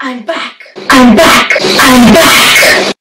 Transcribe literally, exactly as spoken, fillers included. I'm back. I'm back. I'm back.